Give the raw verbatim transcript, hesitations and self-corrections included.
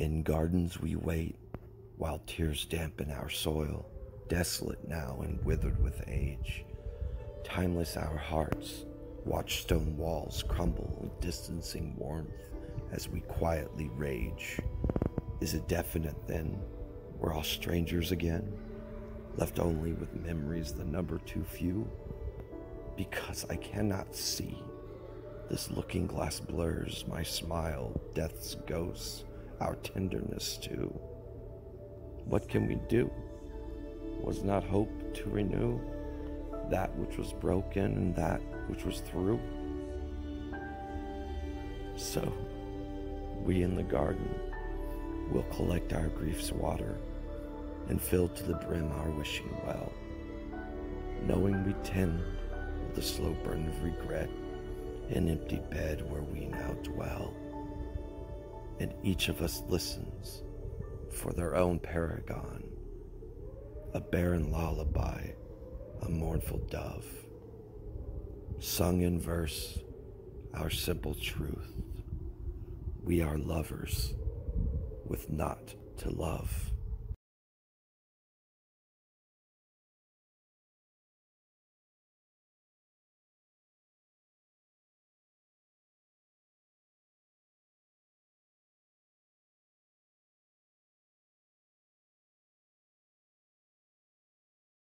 In gardens we wait, while tears dampen our soil, desolate now and withered with age. Timeless our hearts, watch stone walls crumble, distancing warmth as we quietly rage. Is it definite then, we're all strangers again, left only with memories the number too few? Because I cannot see, this looking glass blurs my smile, death's ghosts, our tenderness too. What can we do? Was not hope to renew that which was broken and that which was through? So, we in the garden will collect our grief's water and fill to the brim our wishing well, knowing we tend with the slow burden of regret an empty bed where we now dwell. And each of us listens for their own paragon, a barren lullaby, a mournful dove, sung in verse, our simple truth. We are lovers with naught to love.